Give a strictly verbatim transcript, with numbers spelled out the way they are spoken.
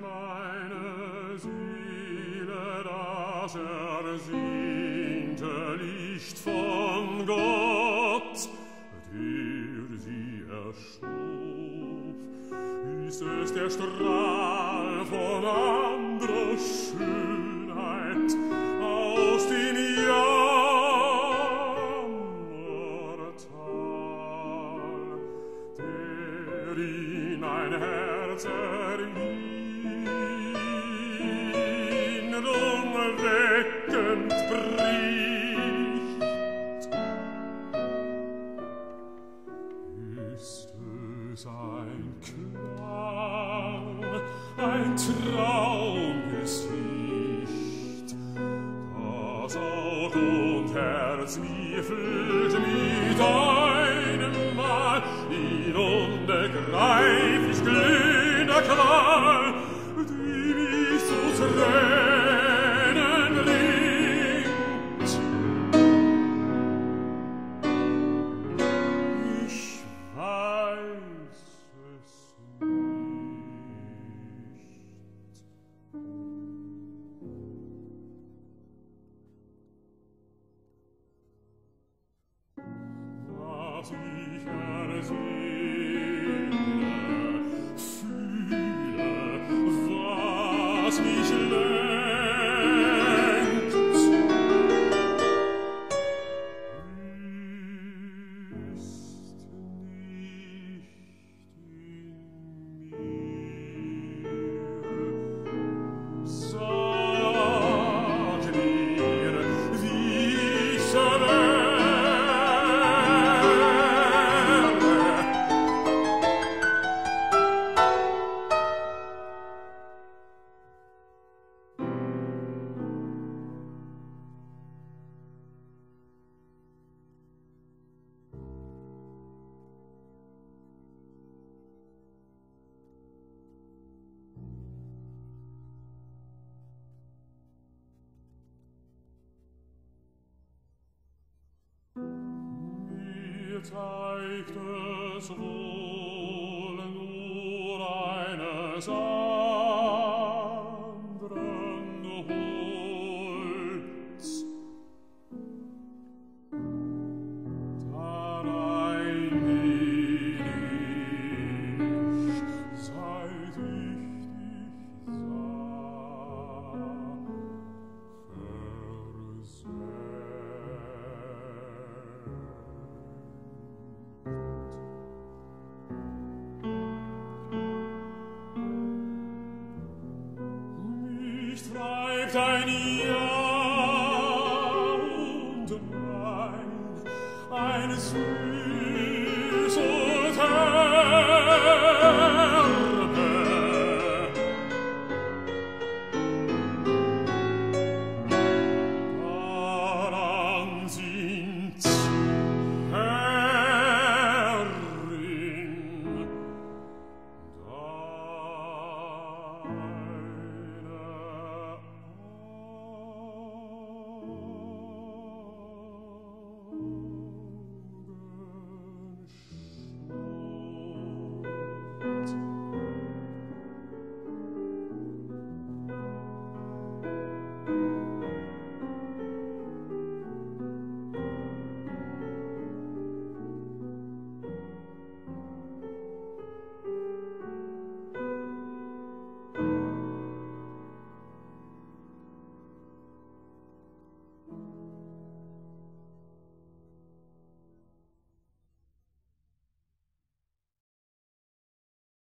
meine Seele das ersehnte Licht von Gott, der sie erschuf, ist es der Strahl von andrer Schönheit, aus den Jammertal, der in ein Herz erhielt. Ein Traum ist Licht, das Aug und Herz mir füllt mit einem Mal, in unbegreiflich glühender Qual, die mich zu Tränen ringt. Ich weiß es nicht. Was ich ersehne, fühle, was mich lenkt, ist nicht in mir. Sag mir, wie ich soll. Zeigt es wohl nur eines anderen Holz, darein bin ich, seit ich dich sah, versehrt. Treibt ein Jahr und mein, ein süßes Herz.